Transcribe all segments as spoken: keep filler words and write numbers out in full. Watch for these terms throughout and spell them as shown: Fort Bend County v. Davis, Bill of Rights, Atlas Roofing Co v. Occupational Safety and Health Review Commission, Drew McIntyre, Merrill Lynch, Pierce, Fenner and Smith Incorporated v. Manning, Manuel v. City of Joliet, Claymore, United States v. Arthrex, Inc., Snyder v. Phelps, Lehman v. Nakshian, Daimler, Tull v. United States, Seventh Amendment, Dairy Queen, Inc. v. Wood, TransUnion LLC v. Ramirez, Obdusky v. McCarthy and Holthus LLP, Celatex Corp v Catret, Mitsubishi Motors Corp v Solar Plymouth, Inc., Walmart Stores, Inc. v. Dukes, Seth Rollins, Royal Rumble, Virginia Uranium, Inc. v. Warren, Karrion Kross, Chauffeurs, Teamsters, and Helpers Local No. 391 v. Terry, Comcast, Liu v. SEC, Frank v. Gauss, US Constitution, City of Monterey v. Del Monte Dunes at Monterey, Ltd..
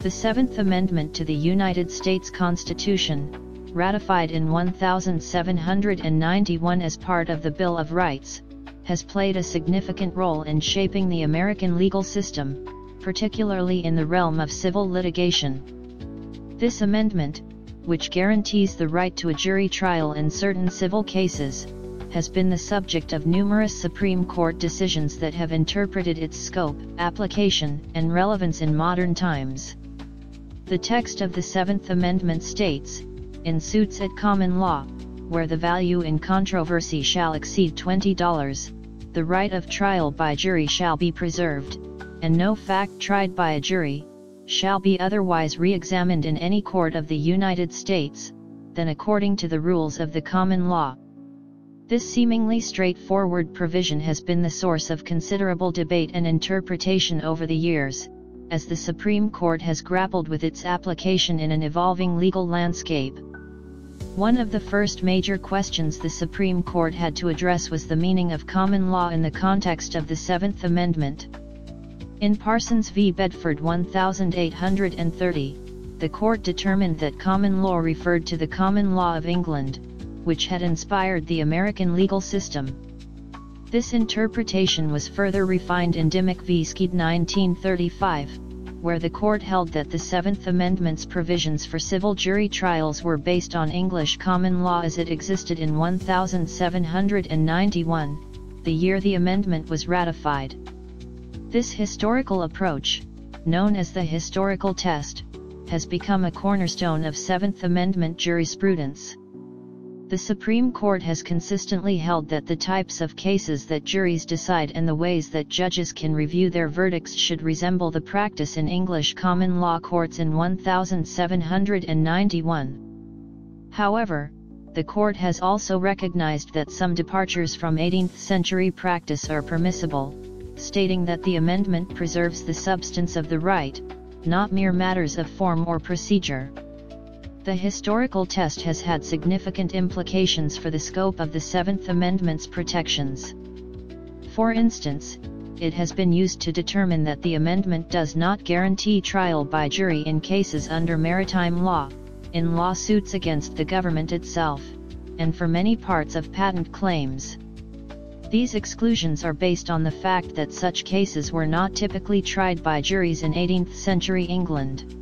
The Seventh Amendment to the United States Constitution, ratified in one thousand seven hundred ninety-one as part of the Bill of Rights, has played a significant role in shaping the American legal system, particularly in the realm of civil litigation. This amendment, which guarantees the right to a jury trial in certain civil cases, has been the subject of numerous Supreme Court decisions that have interpreted its scope, application, and relevance in modern times. The text of the Seventh Amendment states, in suits at common law, where the value in controversy shall exceed twenty dollars, the right of trial by jury shall be preserved, and no fact tried by a jury, shall be otherwise re-examined in any court of the United States, than according to the rules of the common law. This seemingly straightforward provision has been the source of considerable debate and interpretation over the years, as the Supreme Court has grappled with its application in an evolving legal landscape. One of the first major questions the Supreme Court had to address was the meaning of common law in the context of the Seventh Amendment. In Parsons v. Bedford eighteen thirty, the court determined that common law referred to the common law of England, which had inspired the American legal system. This interpretation was further refined in Dimick v. Skeed nineteen thirty-five, where the court held that the Seventh Amendment's provisions for civil jury trials were based on English common law as it existed in one thousand seven hundred ninety-one, the year the amendment was ratified. This historical approach, known as the historical test, has become a cornerstone of Seventh Amendment jurisprudence. The Supreme Court has consistently held that the types of cases that juries decide and the ways that judges can review their verdicts should resemble the practice in English common law courts in one thousand seven hundred ninety-one. However, the court has also recognized that some departures from eighteenth-century practice are permissible, stating that the amendment preserves the substance of the right, not mere matters of form or procedure. The historical test has had significant implications for the scope of the Seventh Amendment's protections. For instance, it has been used to determine that the amendment does not guarantee trial by jury in cases under maritime law, in lawsuits against the government itself, and for many parts of patent claims. These exclusions are based on the fact that such cases were not typically tried by juries in eighteenth-century England.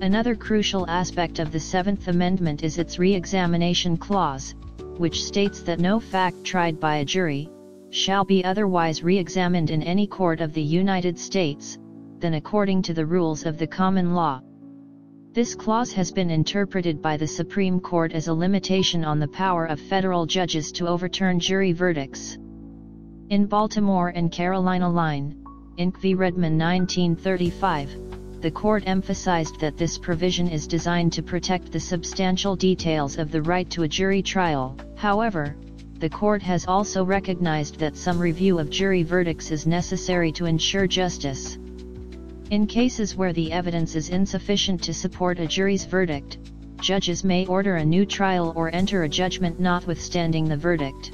Another crucial aspect of the Seventh Amendment is its re-examination clause, which states that no fact tried by a jury, shall be otherwise re-examined in any court of the United States, than according to the rules of the common law. This clause has been interpreted by the Supreme Court as a limitation on the power of federal judges to overturn jury verdicts. In Baltimore and Carolina Line, Incorporated v. Redmond nineteen thirty-five, the court emphasized that this provision is designed to protect the substantial details of the right to a jury trial. However, the court has also recognized that some review of jury verdicts is necessary to ensure justice. In cases where the evidence is insufficient to support a jury's verdict, judges may order a new trial or enter a judgment notwithstanding the verdict.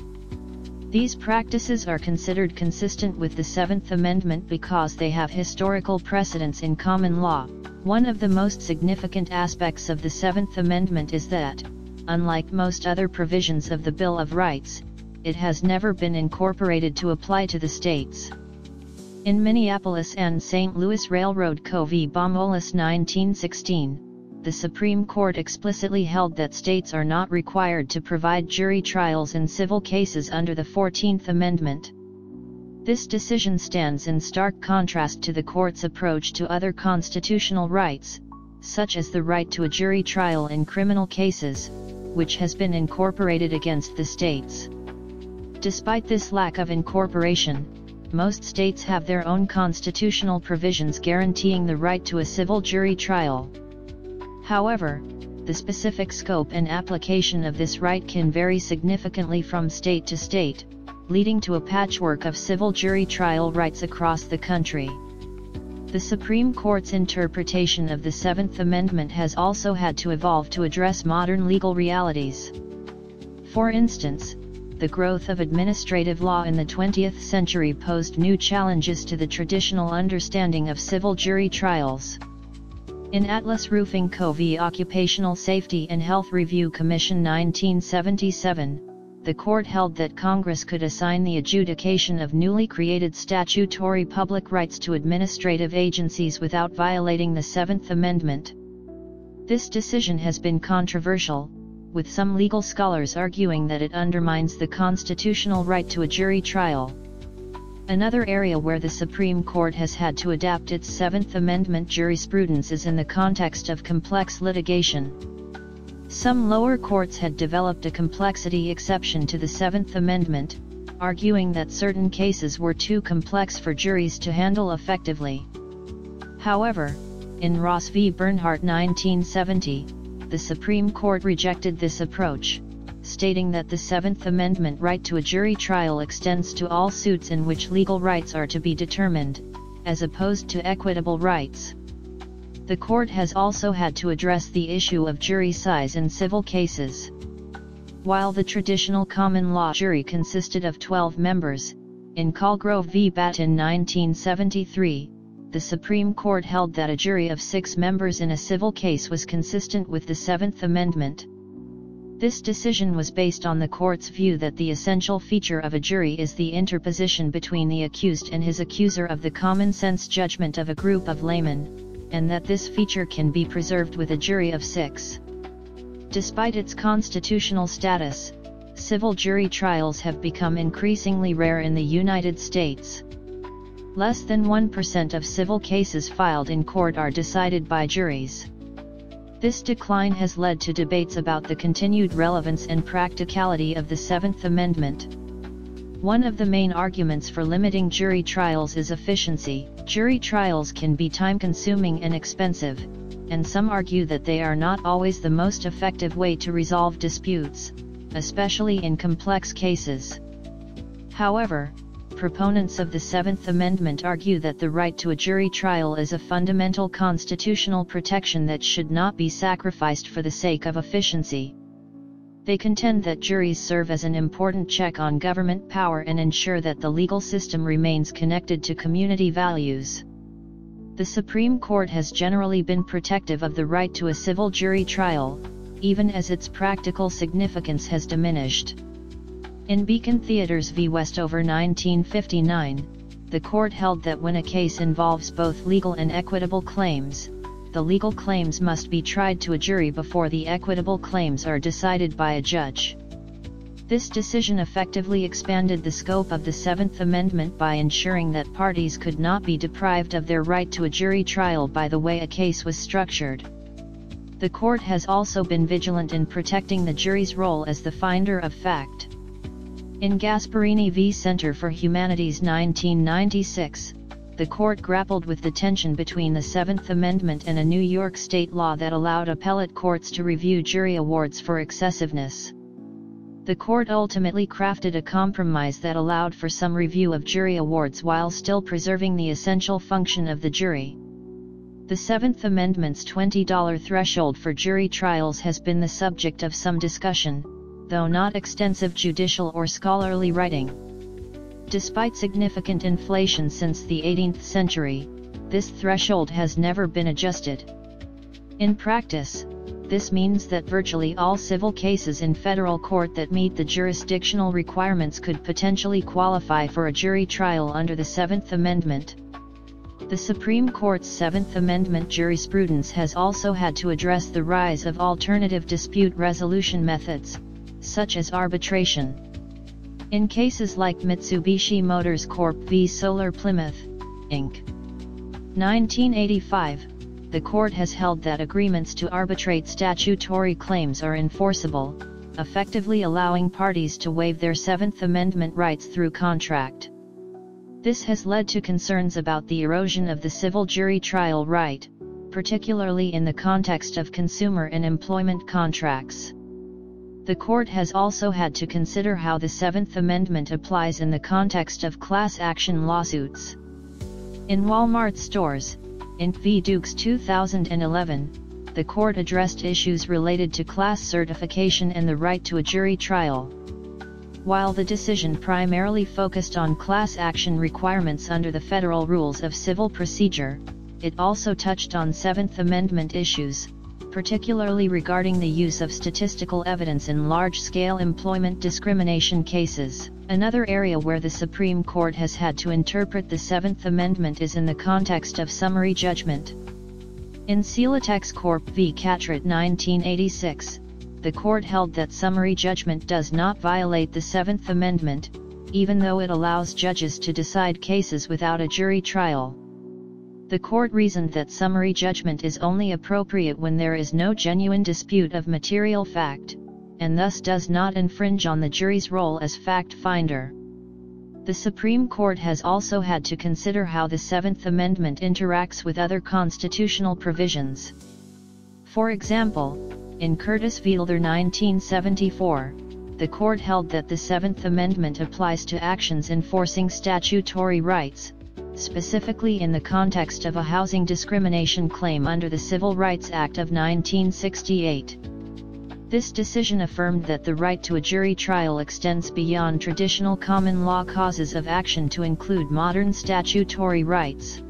These practices are considered consistent with the Seventh Amendment because they have historical precedents in common law. One of the most significant aspects of the Seventh Amendment is that, unlike most other provisions of the Bill of Rights, it has never been incorporated to apply to the states. In Minneapolis and Saint Louis Railroad Co. v. Bombolis nineteen sixteen, the Supreme Court explicitly held that states are not required to provide jury trials in civil cases under the fourteenth Amendment. This decision stands in stark contrast to the court's approach to other constitutional rights, such as the right to a jury trial in criminal cases, which has been incorporated against the states. Despite this lack of incorporation, most states have their own constitutional provisions guaranteeing the right to a civil jury trial. However, the specific scope and application of this right can vary significantly from state to state, leading to a patchwork of civil jury trial rights across the country. The Supreme Court's interpretation of the Seventh Amendment has also had to evolve to address modern legal realities. For instance, the growth of administrative law in the twentieth century posed new challenges to the traditional understanding of civil jury trials. In Atlas Roofing Co v Occupational Safety and Health Review Commission nineteen seventy-seven, the court held that Congress could assign the adjudication of newly created statutory public rights to administrative agencies without violating the Seventh Amendment. This decision has been controversial, with some legal scholars arguing that it undermines the constitutional right to a jury trial. Another area where the Supreme Court has had to adapt its Seventh Amendment jurisprudence is in the context of complex litigation. Some lower courts had developed a complexity exception to the Seventh Amendment, arguing that certain cases were too complex for juries to handle effectively. However, in Ross v. Bernhardt nineteen seventy, the Supreme Court rejected this approach, stating that the Seventh Amendment right to a jury trial extends to all suits in which legal rights are to be determined, as opposed to equitable rights. The court has also had to address the issue of jury size in civil cases. While the traditional common law jury consisted of twelve members, in Colgrove v. Battin nineteen seventy-three, the Supreme Court held that a jury of six members in a civil case was consistent with the Seventh Amendment. This decision was based on the court's view that the essential feature of a jury is the interposition between the accused and his accuser of the common sense judgment of a group of laymen, and that this feature can be preserved with a jury of six. Despite its constitutional status, civil jury trials have become increasingly rare in the United States. Less than one percent of civil cases filed in court are decided by juries. This decline has led to debates about the continued relevance and practicality of the Seventh Amendment. One of the main arguments for limiting jury trials is efficiency. Jury trials can be time-consuming and expensive, and some argue that they are not always the most effective way to resolve disputes, especially in complex cases. However, proponents of the Seventh Amendment argue that the right to a jury trial is a fundamental constitutional protection that should not be sacrificed for the sake of efficiency. They contend that juries serve as an important check on government power and ensure that the legal system remains connected to community values. The Supreme Court has generally been protective of the right to a civil jury trial, even as its practical significance has diminished. In Beacon Theatres v. Westover nineteen fifty-nine, the court held that when a case involves both legal and equitable claims, the legal claims must be tried to a jury before the equitable claims are decided by a judge. This decision effectively expanded the scope of the Seventh Amendment by ensuring that parties could not be deprived of their right to a jury trial by the way a case was structured. The court has also been vigilant in protecting the jury's role as the finder of fact. In Gasparini v. Center for Humanities nineteen ninety-six, the court grappled with the tension between the Seventh Amendment and a New York state law that allowed appellate courts to review jury awards for excessiveness. The court ultimately crafted a compromise that allowed for some review of jury awards while still preserving the essential function of the jury. The Seventh Amendment's twenty dollar threshold for jury trials has been the subject of some discussion, though not extensive judicial or scholarly writing. Despite significant inflation since the eighteenth century, this threshold has never been adjusted. In practice, this means that virtually all civil cases in federal court that meet the jurisdictional requirements could potentially qualify for a jury trial under the Seventh Amendment. The Supreme Court's Seventh Amendment jurisprudence has also had to address the rise of alternative dispute resolution methods, such as arbitration. In cases like Mitsubishi Motors Corp v Solar Plymouth, Incorporated nineteen eighty-five, the court has held that agreements to arbitrate statutory claims are enforceable, effectively allowing parties to waive their Seventh Amendment rights through contract. This has led to concerns about the erosion of the civil jury trial right, particularly in the context of consumer and employment contracts. The court has also had to consider how the Seventh Amendment applies in the context of class action lawsuits. In Walmart Stores, Incorporated v. Dukes two thousand eleven, the court addressed issues related to class certification and the right to a jury trial. While the decision primarily focused on class action requirements under the federal rules of civil procedure, it also touched on Seventh Amendment issues, particularly regarding the use of statistical evidence in large-scale employment discrimination cases. Another area where the Supreme Court has had to interpret the Seventh Amendment is in the context of summary judgment. In Celatex Corp v Catret nineteen eighty-six, the court held that summary judgment does not violate the Seventh Amendment, even though it allows judges to decide cases without a jury trial. The court reasoned that summary judgment is only appropriate when there is no genuine dispute of material fact, and thus does not infringe on the jury's role as fact finder. The Supreme Court has also had to consider how the Seventh Amendment interacts with other constitutional provisions. For example, in Curtis v. Fielder nineteen seventy-four, the court held that the Seventh Amendment applies to actions enforcing statutory rights, specifically in the context of a housing discrimination claim under the Civil Rights Act of nineteen sixty-eight. This decision affirmed that the right to a jury trial extends beyond traditional common law causes of action to include modern statutory rights.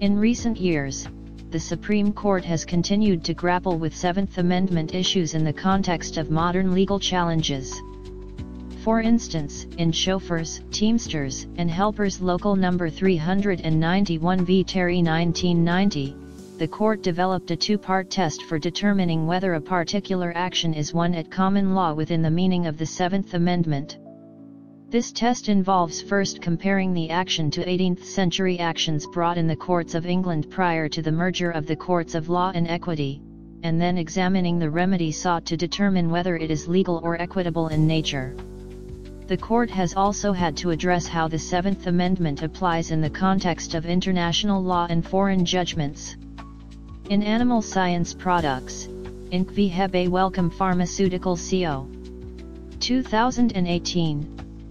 In recent years, the Supreme Court has continued to grapple with Seventh Amendment issues in the context of modern legal challenges. For instance, in Chauffeurs, Teamsters, and Helpers Local number three ninety-one v. Terry nineteen ninety, the court developed a two-part test for determining whether a particular action is one at common law within the meaning of the Seventh Amendment. This test involves first comparing the action to eighteenth-century actions brought in the courts of England prior to the merger of the courts of law and equity, and then examining the remedy sought to determine whether it is legal or equitable in nature. The court has also had to address how the Seventh Amendment applies in the context of international law and foreign judgments. In Animal Science Products, Incorporated v. Hebe Welcome Pharmaceutical Co. two thousand eighteen,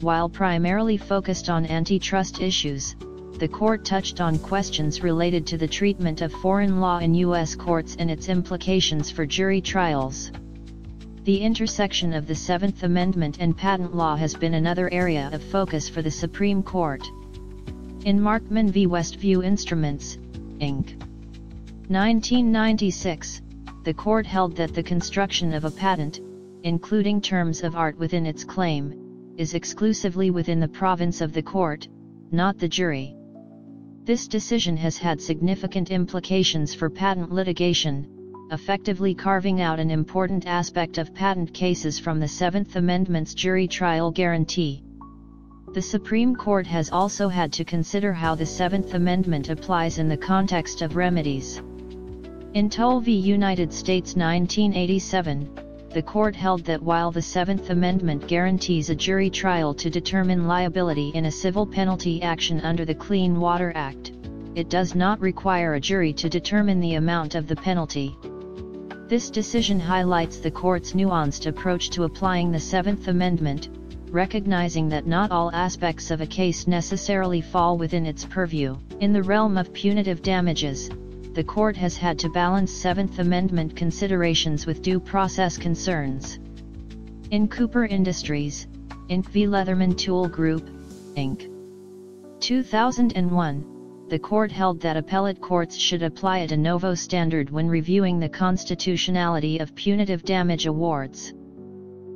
while primarily focused on antitrust issues, the court touched on questions related to the treatment of foreign law in U S courts and its implications for jury trials. The intersection of the Seventh Amendment and patent law has been another area of focus for the Supreme Court. In Markman v. Westview Instruments, Incorporated nineteen ninety-six, the court held that the construction of a patent, including terms of art within its claim, is exclusively within the province of the court, not the jury. This decision has had significant implications for patent litigation, effectively carving out an important aspect of patent cases from the Seventh Amendment's jury trial guarantee. The Supreme Court has also had to consider how the Seventh Amendment applies in the context of remedies. In Tull v. United States nineteen eighty-seven, the court held that while the Seventh Amendment guarantees a jury trial to determine liability in a civil penalty action under the Clean Water Act, it does not require a jury to determine the amount of the penalty. This decision highlights the court's nuanced approach to applying the Seventh Amendment, recognizing that not all aspects of a case necessarily fall within its purview. In the realm of punitive damages, the court has had to balance Seventh Amendment considerations with due process concerns. In Cooper Industries, Incorporated v. Leatherman Tool Group, Incorporated two thousand one, the court held that appellate courts should apply a de novo standard when reviewing the constitutionality of punitive damage awards.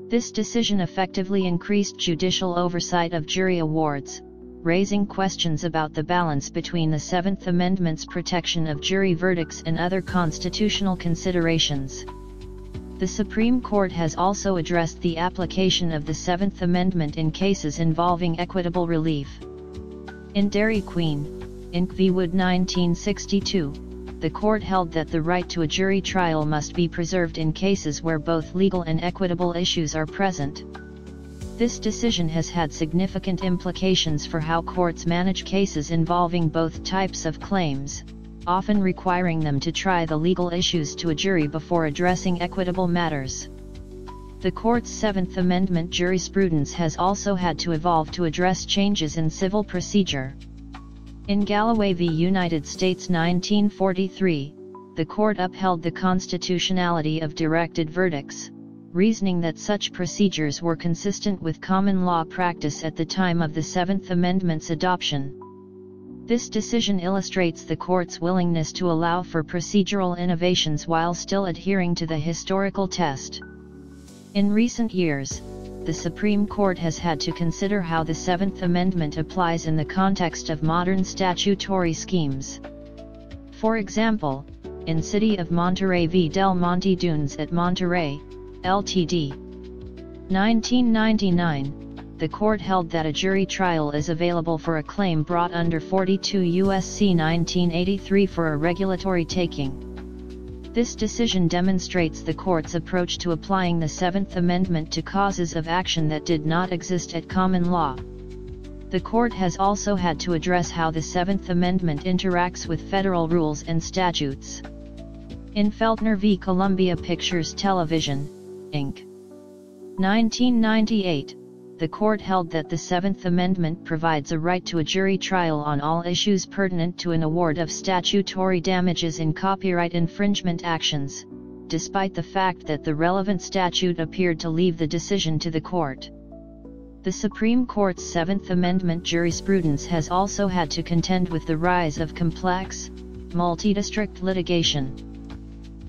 This decision effectively increased judicial oversight of jury awards, raising questions about the balance between the Seventh Amendment's protection of jury verdicts and other constitutional considerations. The Supreme Court has also addressed the application of the Seventh Amendment in cases involving equitable relief. In Dairy Queen, Incorporated v. Wood nineteen sixty-two, the court held that the right to a jury trial must be preserved in cases where both legal and equitable issues are present. This decision has had significant implications for how courts manage cases involving both types of claims, often requiring them to try the legal issues to a jury before addressing equitable matters. The court's Seventh Amendment jurisprudence has also had to evolve to address changes in civil procedure. In Galloway v. United States nineteen forty-three, the court upheld the constitutionality of directed verdicts, reasoning that such procedures were consistent with common law practice at the time of the Seventh Amendment's adoption. This decision illustrates the court's willingness to allow for procedural innovations while still adhering to the historical test. In recent years, the Supreme Court has had to consider how the Seventh Amendment applies in the context of modern statutory schemes. For example, in City of Monterey v. Del Monte Dunes at Monterey, Limited nineteen ninety-nine, the court held that a jury trial is available for a claim brought under forty-two U S C nineteen eighty-three for a regulatory taking. This decision demonstrates the court's approach to applying the Seventh Amendment to causes of action that did not exist at common law. The court has also had to address how the Seventh Amendment interacts with federal rules and statutes. In Feltner v. Columbia Pictures Television, Incorporated nineteen ninety-eight, the court held that the Seventh Amendment provides a right to a jury trial on all issues pertinent to an award of statutory damages in copyright infringement actions, despite the fact that the relevant statute appeared to leave the decision to the court. The Supreme Court's Seventh Amendment jurisprudence has also had to contend with the rise of complex, multi-district litigation.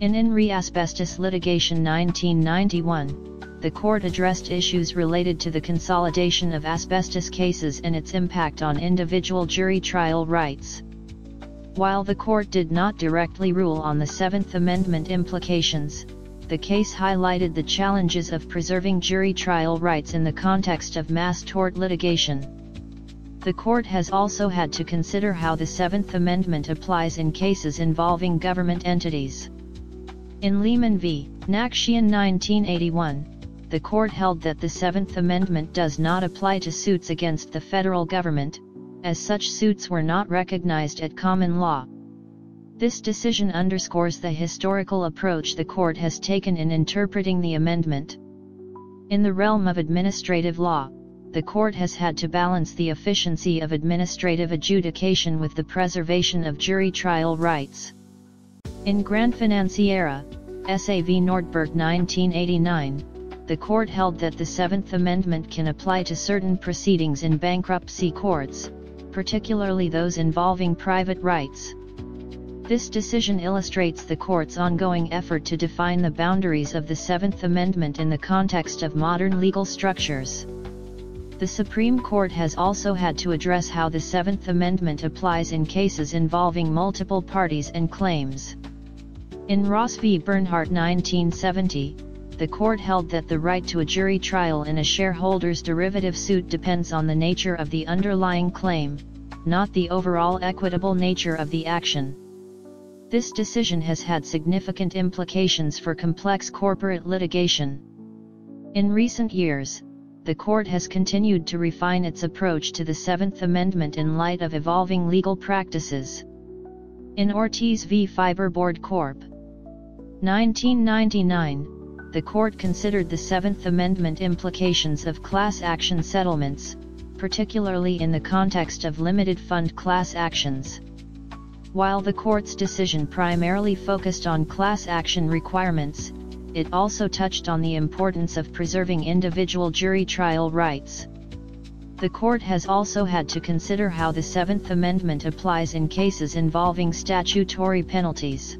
In In Re Asbestos Litigation nineteen ninety-one, the court addressed issues related to the consolidation of asbestos cases and its impact on individual jury trial rights. While the court did not directly rule on the Seventh Amendment implications, the case highlighted the challenges of preserving jury trial rights in the context of mass tort litigation. The court has also had to consider how the Seventh Amendment applies in cases involving government entities. In Lehman v. Nakshian nineteen eighty-one, the court held that the Seventh Amendment does not apply to suits against the federal government, as such suits were not recognized at common law. This decision underscores the historical approach the court has taken in interpreting the amendment. In the realm of administrative law, the court has had to balance the efficiency of administrative adjudication with the preservation of jury trial rights. In Granfinanciera, S A v. Nordberg nineteen eighty-nine, the court held that the Seventh Amendment can apply to certain proceedings in bankruptcy courts, particularly those involving private rights. This decision illustrates the court's ongoing effort to define the boundaries of the Seventh Amendment in the context of modern legal structures. The Supreme Court has also had to address how the Seventh Amendment applies in cases involving multiple parties and claims. In Ross v. Bernhardt nineteen seventy, the court held that the right to a jury trial in a shareholder's derivative suit depends on the nature of the underlying claim, not the overall equitable nature of the action. This decision has had significant implications for complex corporate litigation. In recent years, the court has continued to refine its approach to the Seventh Amendment in light of evolving legal practices. In Ortiz v. Fiberboard Corp nineteen ninety-nine, the court considered the Seventh Amendment implications of class action settlements, particularly in the context of limited fund class actions. While the court's decision primarily focused on class action requirements, it also touched on the importance of preserving individual jury trial rights. The court has also had to consider how the Seventh Amendment applies in cases involving statutory penalties.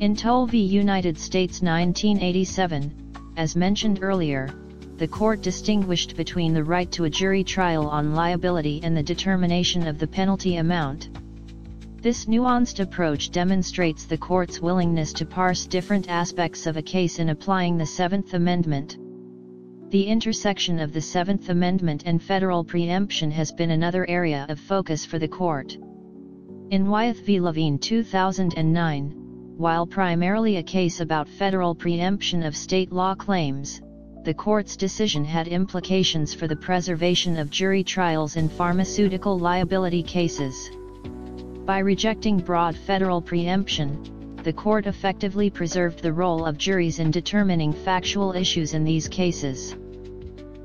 In Tull v. United States nineteen eighty-seven, as mentioned earlier, the court distinguished between the right to a jury trial on liability and the determination of the penalty amount. This nuanced approach demonstrates the court's willingness to parse different aspects of a case in applying the Seventh Amendment. The intersection of the Seventh Amendment and federal preemption has been another area of focus for the court. In Wyeth v. Levine two thousand nine, while primarily a case about federal preemption of state law claims, the court's decision had implications for the preservation of jury trials in pharmaceutical liability cases. By rejecting broad federal preemption, the court effectively preserved the role of juries in determining factual issues in these cases.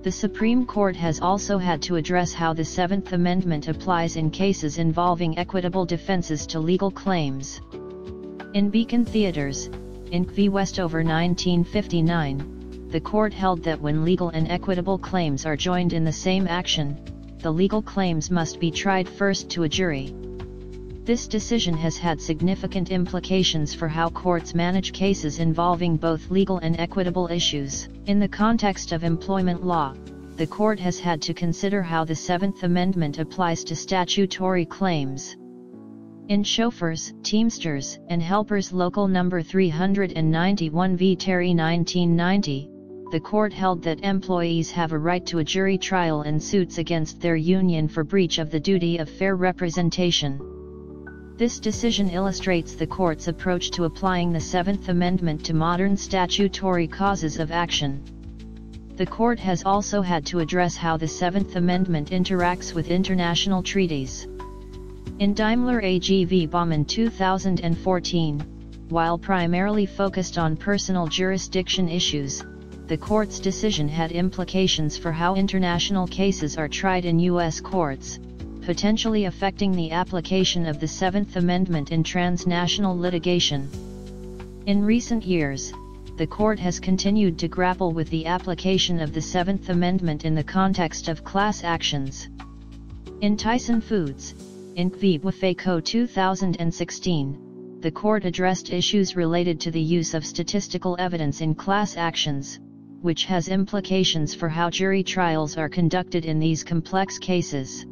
The Supreme Court has also had to address how the Seventh Amendment applies in cases involving equitable defenses to legal claims. In Beacon Theatres, Incorporated v. Westover nineteen fifty-nine, the court held that when legal and equitable claims are joined in the same action, the legal claims must be tried first to a jury. This decision has had significant implications for how courts manage cases involving both legal and equitable issues. In the context of employment law, the court has had to consider how the Seventh Amendment applies to statutory claims. In Chauffeurs, Teamsters, and Helpers Local number three ninety-one v. Terry nineteen ninety, the court held that employees have a right to a jury trial in suits against their union for breach of the duty of fair representation. This decision illustrates the court's approach to applying the Seventh Amendment to modern statutory causes of action. The court has also had to address how the Seventh Amendment interacts with international treaties. In Daimler A G v. Baum in two thousand fourteen, while primarily focused on personal jurisdiction issues, the court's decision had implications for how international cases are tried in U S courts, potentially affecting the application of the Seventh Amendment in transnational litigation. In recent years, the court has continued to grapple with the application of the Seventh Amendment in the context of class actions. In Tyson Foods, Incorporated v. Buffet Co. two thousand sixteen, the court addressed issues related to the use of statistical evidence in class actions, which has implications for how jury trials are conducted in these complex cases.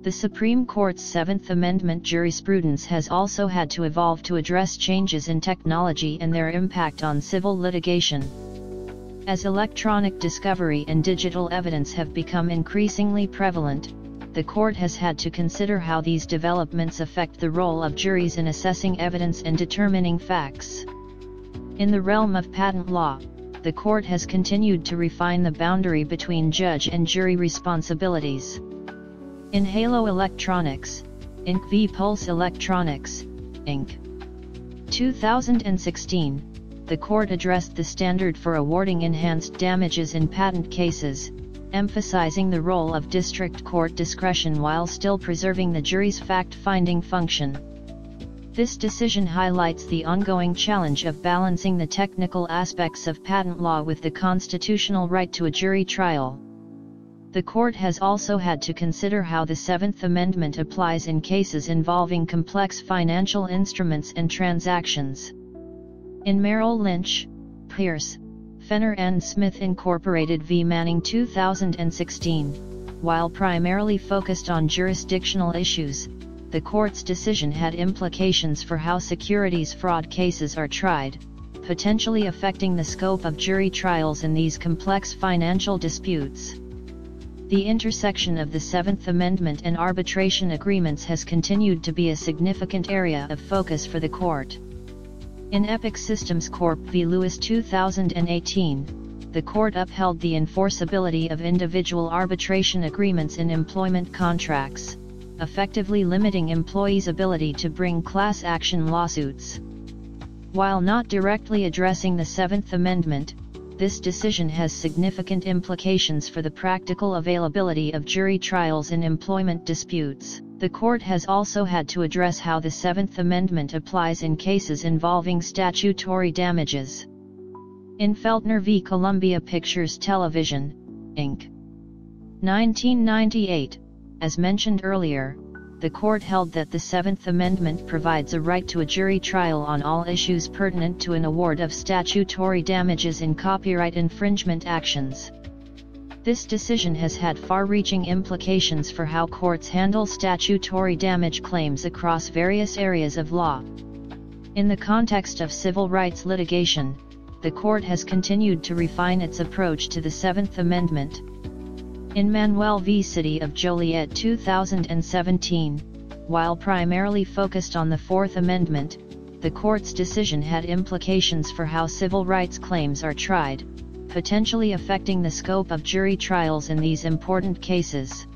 The Supreme Court's Seventh Amendment jurisprudence has also had to evolve to address changes in technology and their impact on civil litigation. As electronic discovery and digital evidence have become increasingly prevalent, the court has had to consider how these developments affect the role of juries in assessing evidence and determining facts. In the realm of patent law, the court has continued to refine the boundary between judge and jury responsibilities. In Halo Electronics, Incorporated v. Pulse Electronics, Incorporated two thousand sixteen, the court addressed the standard for awarding enhanced damages in patent cases, emphasizing the role of district court discretion while still preserving the jury's fact-finding function. This decision highlights the ongoing challenge of balancing the technical aspects of patent law with the constitutional right to a jury trial. The court has also had to consider how the Seventh Amendment applies in cases involving complex financial instruments and transactions. In Merrill Lynch, Pierce, Fenner and Smith Incorporated v. Manning two thousand sixteen, while primarily focused on jurisdictional issues, the court's decision had implications for how securities fraud cases are tried, potentially affecting the scope of jury trials in these complex financial disputes. The intersection of the Seventh Amendment and arbitration agreements has continued to be a significant area of focus for the court. In Epic Systems Corp v. Lewis two thousand eighteen, the court upheld the enforceability of individual arbitration agreements in employment contracts, effectively limiting employees' ability to bring class action lawsuits. While not directly addressing the Seventh Amendment, this decision has significant implications for the practical availability of jury trials in employment disputes. The court has also had to address how the Seventh Amendment applies in cases involving statutory damages. In Feltner v. Columbia Pictures Television, Incorporated nineteen ninety-eight, as mentioned earlier, the court held that the Seventh Amendment provides a right to a jury trial on all issues pertinent to an award of statutory damages in copyright infringement actions. This decision has had far-reaching implications for how courts handle statutory damage claims across various areas of law. In the context of civil rights litigation, the court has continued to refine its approach to the Seventh Amendment. In Manuel v. City of Joliet two thousand seventeen, while primarily focused on the Fourth Amendment, the court's decision had implications for how civil rights claims are tried, potentially affecting the scope of jury trials in these important cases.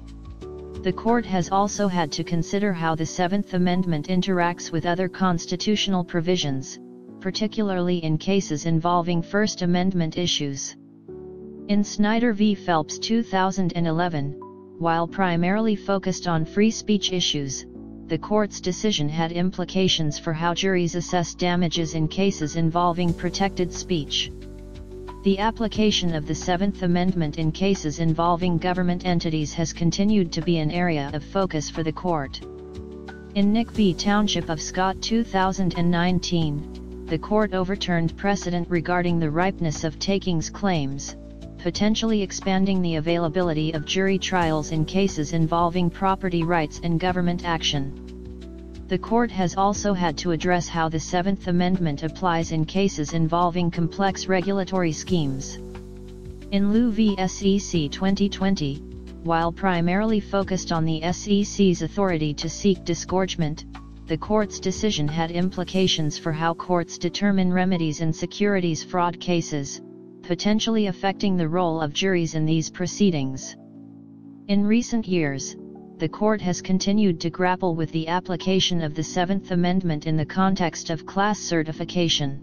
The court has also had to consider how the Seventh Amendment interacts with other constitutional provisions, particularly in cases involving First Amendment issues. In Snyder v. Phelps two thousand eleven, while primarily focused on free speech issues, the court's decision had implications for how juries assess damages in cases involving protected speech. The application of the Seventh Amendment in cases involving government entities has continued to be an area of focus for the court. In Nick v. Township of Scott two thousand nineteen, the court overturned precedent regarding the ripeness of takings claims, potentially expanding the availability of jury trials in cases involving property rights and government action. The court has also had to address how the Seventh Amendment applies in cases involving complex regulatory schemes. In Liu v. S E C twenty twenty, while primarily focused on the S E C's authority to seek disgorgement, the court's decision had implications for how courts determine remedies in securities fraud cases, potentially affecting the role of juries in these proceedings. In recent years, the court has continued to grapple with the application of the Seventh Amendment in the context of class certification.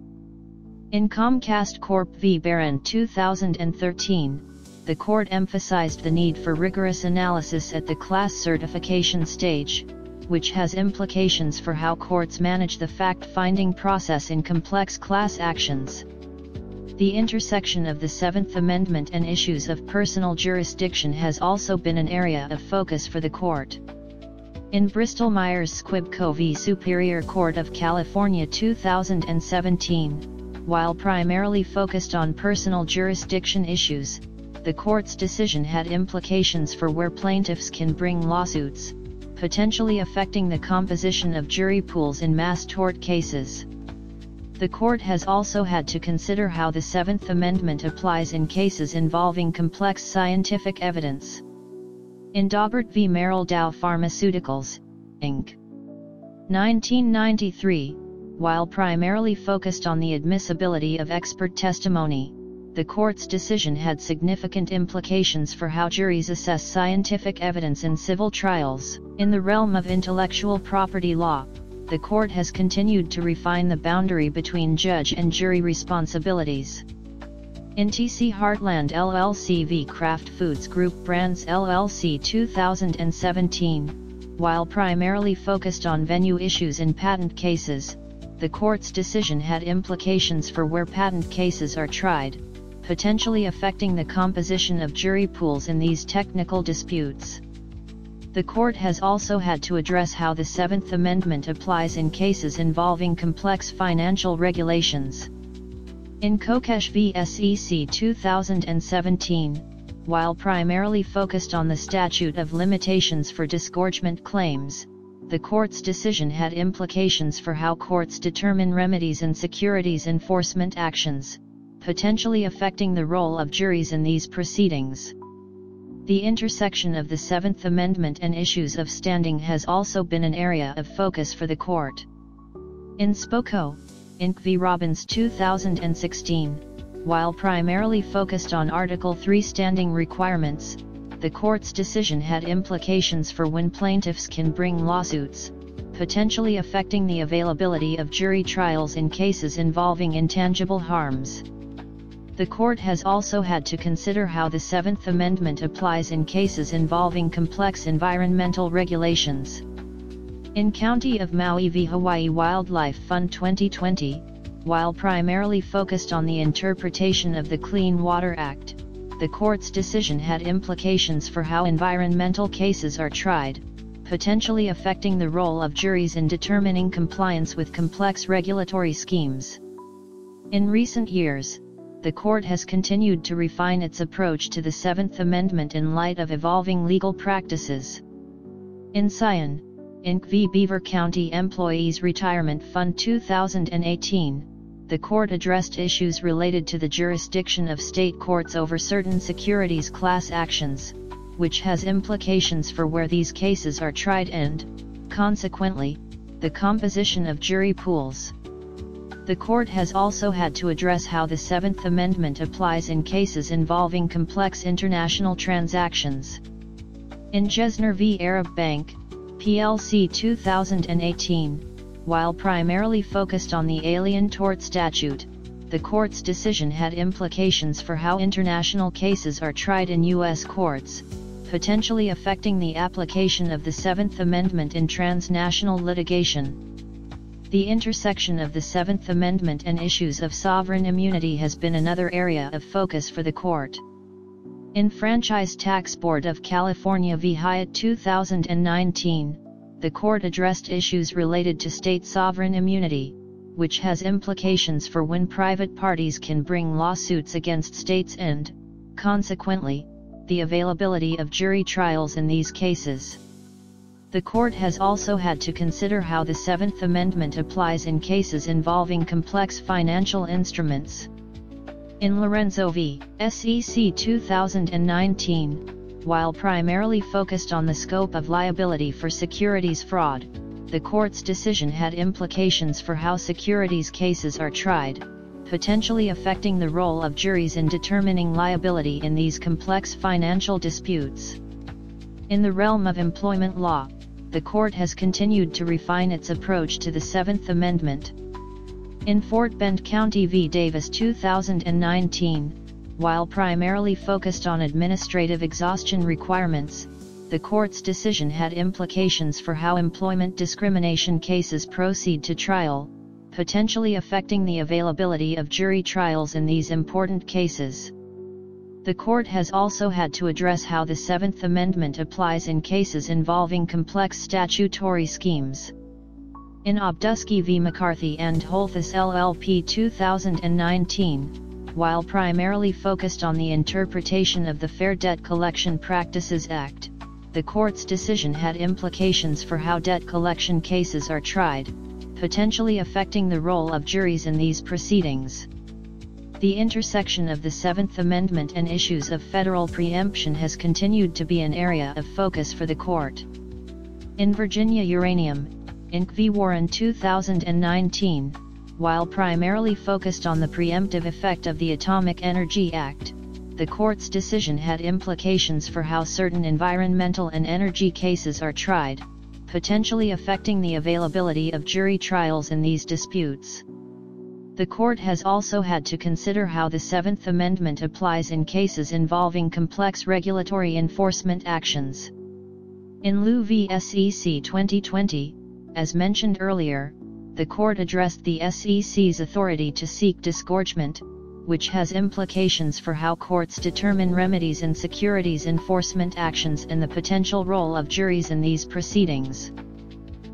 In Comcast Corp v. Barron two thousand thirteen, the court emphasized the need for rigorous analysis at the class certification stage, which has implications for how courts manage the fact-finding process in complex class actions. The intersection of the Seventh Amendment and issues of personal jurisdiction has also been an area of focus for the court. In Bristol-Myers Squibb Co v. Superior Court of California two thousand seventeen, while primarily focused on personal jurisdiction issues, the court's decision had implications for where plaintiffs can bring lawsuits, potentially affecting the composition of jury pools in mass tort cases. The court has also had to consider how the Seventh Amendment applies in cases involving complex scientific evidence. In Daubert v. Merrill Dow Pharmaceuticals, Incorporated nineteen ninety-three, while primarily focused on the admissibility of expert testimony, the court's decision had significant implications for how juries assess scientific evidence in civil trials. In the realm of intellectual property law, the court has continued to refine the boundary between judge and jury responsibilities. In T C Heartland L L C v. Kraft Foods Group Brands L L C two thousand seventeen, while primarily focused on venue issues in patent cases, the court's decision had implications for where patent cases are tried, potentially affecting the composition of jury pools in these technical disputes. The court has also had to address how the Seventh Amendment applies in cases involving complex financial regulations. In Kokesh v. S E C two thousand seventeen, while primarily focused on the statute of limitations for disgorgement claims, the court's decision had implications for how courts determine remedies in securities enforcement actions, potentially affecting the role of juries in these proceedings. The intersection of the Seventh Amendment and issues of standing has also been an area of focus for the court. In Spoco, Incorporated v. Robbins two thousand sixteen, while primarily focused on Article three standing requirements, the court's decision had implications for when plaintiffs can bring lawsuits, potentially affecting the availability of jury trials in cases involving intangible harms. The court has also had to consider how the Seventh Amendment applies in cases involving complex environmental regulations. In County of Maui v. Hawaii Wildlife Fund twenty twenty, while primarily focused on the interpretation of the Clean Water Act, the court's decision had implications for how environmental cases are tried, potentially affecting the role of juries in determining compliance with complex regulatory schemes. In recent years, the court has continued to refine its approach to the Seventh Amendment in light of evolving legal practices. In Scion, Incorporated v. Beaver County Employees Retirement Fund two thousand eighteen, the court addressed issues related to the jurisdiction of state courts over certain securities class actions, which has implications for where these cases are tried and, consequently, the composition of jury pools. The court has also had to address how the Seventh Amendment applies in cases involving complex international transactions. In Jesner v. Arab Bank, P L C two thousand eighteen, while primarily focused on the Alien Tort Statute, the court's decision had implications for how international cases are tried in U S courts, potentially affecting the application of the Seventh Amendment in transnational litigation. The intersection of the Seventh Amendment and issues of sovereign immunity has been another area of focus for the court. In Franchise Tax Board of California v. Hyatt two thousand nineteen, the court addressed issues related to state sovereign immunity, which has implications for when private parties can bring lawsuits against states and, consequently, the availability of jury trials in these cases. The court has also had to consider how the Seventh Amendment applies in cases involving complex financial instruments. In Lorenzo v. S E C two thousand nineteen, while primarily focused on the scope of liability for securities fraud, the court's decision had implications for how securities cases are tried, potentially affecting the role of juries in determining liability in these complex financial disputes. In the realm of employment law, the court has continued to refine its approach to the Seventh Amendment. In Fort Bend County v. Davis two thousand nineteen, while primarily focused on administrative exhaustion requirements, the court's decision had implications for how employment discrimination cases proceed to trial, potentially affecting the availability of jury trials in these important cases. The court has also had to address how the Seventh Amendment applies in cases involving complex statutory schemes. In Obdusky v. McCarthy and Holthus L L P two thousand nineteen, while primarily focused on the interpretation of the Fair Debt Collection Practices Act, the court's decision had implications for how debt collection cases are tried, potentially affecting the role of juries in these proceedings. The intersection of the Seventh Amendment and issues of federal preemption has continued to be an area of focus for the court. In Virginia Uranium, Incorporated v. Warren two thousand nineteen, while primarily focused on the preemptive effect of the Atomic Energy Act, the court's decision had implications for how certain environmental and energy cases are tried, potentially affecting the availability of jury trials in these disputes. The court has also had to consider how the Seventh Amendment applies in cases involving complex regulatory enforcement actions. In Liu v. S E C twenty twenty, as mentioned earlier, the court addressed the S E C's authority to seek disgorgement, which has implications for how courts determine remedies in securities enforcement actions and the potential role of juries in these proceedings.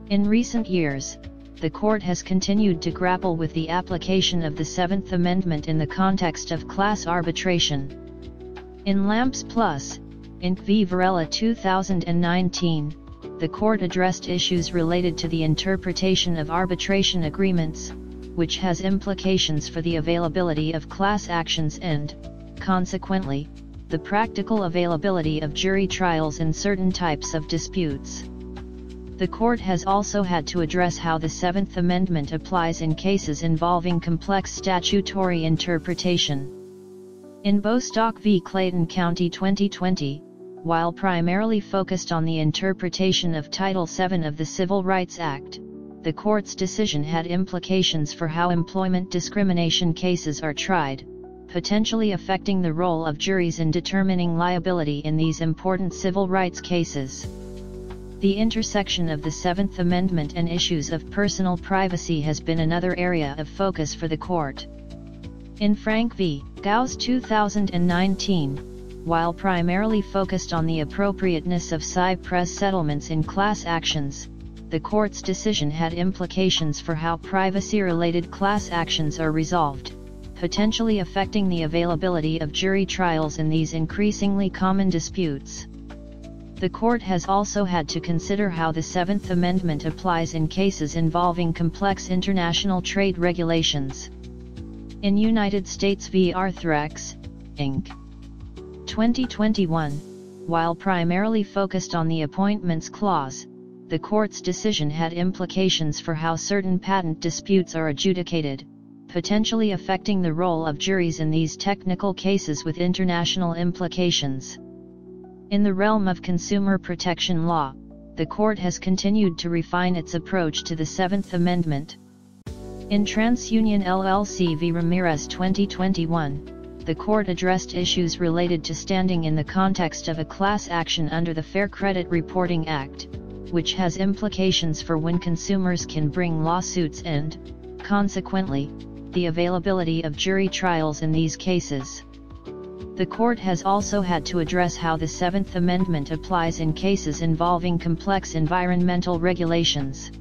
In recent years, the court has continued to grapple with the application of the Seventh Amendment in the context of class arbitration. In Lamps Plus, Incorporated v. Varela two thousand nineteen, the court addressed issues related to the interpretation of arbitration agreements, which has implications for the availability of class actions and, consequently, the practical availability of jury trials in certain types of disputes. The court has also had to address how the Seventh Amendment applies in cases involving complex statutory interpretation. In Bostock v. Clayton County twenty twenty, while primarily focused on the interpretation of Title seven of the Civil Rights Act, the court's decision had implications for how employment discrimination cases are tried, potentially affecting the role of juries in determining liability in these important civil rights cases. The intersection of the Seventh Amendment and issues of personal privacy has been another area of focus for the court. In Frank v. Gauss two thousand nineteen, while primarily focused on the appropriateness of cypress settlements in class actions, the court's decision had implications for how privacy-related class actions are resolved, potentially affecting the availability of jury trials in these increasingly common disputes. The court has also had to consider how the Seventh Amendment applies in cases involving complex international trade regulations. In United States v. Arthrex, Incorporated twenty twenty-one, while primarily focused on the Appointments Clause, the court's decision had implications for how certain patent disputes are adjudicated, potentially affecting the role of juries in these technical cases with international implications. In the realm of consumer protection law, the court has continued to refine its approach to the Seventh Amendment. In TransUnion L L C v. Ramirez twenty twenty-one, the court addressed issues related to standing in the context of a class action under the Fair Credit Reporting Act, which has implications for when consumers can bring lawsuits and, consequently, the availability of jury trials in these cases. The court has also had to address how the Seventh Amendment applies in cases involving complex environmental regulations.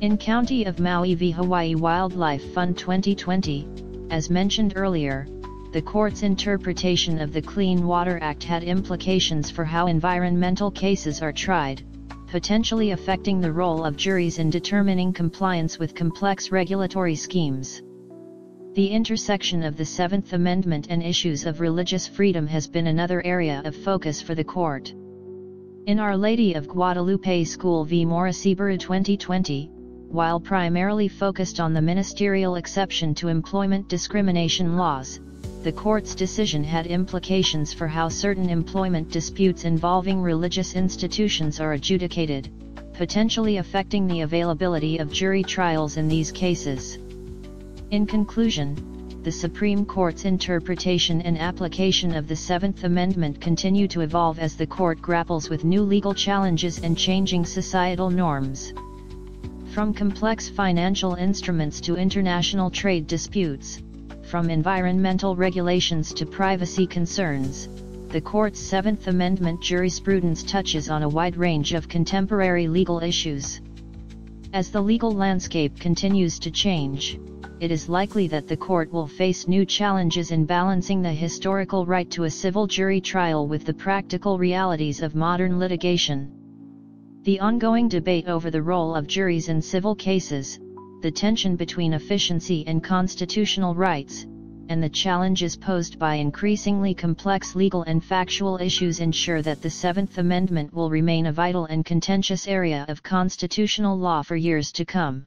In County of Maui v. Hawaii Wildlife Fund twenty twenty, as mentioned earlier, the court's interpretation of the Clean Water Act had implications for how environmental cases are tried, potentially affecting the role of juries in determining compliance with complex regulatory schemes. The intersection of the Seventh Amendment and issues of religious freedom has been another area of focus for the court. In Our Lady of Guadalupe School v. Morrisiboro twenty twenty, while primarily focused on the ministerial exception to employment discrimination laws, the court's decision had implications for how certain employment disputes involving religious institutions are adjudicated, potentially affecting the availability of jury trials in these cases. In conclusion, the Supreme Court's interpretation and application of the Seventh Amendment continue to evolve as the court grapples with new legal challenges and changing societal norms. From complex financial instruments to international trade disputes, from environmental regulations to privacy concerns, the court's Seventh Amendment jurisprudence touches on a wide range of contemporary legal issues. As the legal landscape continues to change, it is likely that the court will face new challenges in balancing the historical right to a civil jury trial with the practical realities of modern litigation. The ongoing debate over the role of juries in civil cases, the tension between efficiency and constitutional rights, and the challenges posed by increasingly complex legal and factual issues ensure that the Seventh Amendment will remain a vital and contentious area of constitutional law for years to come.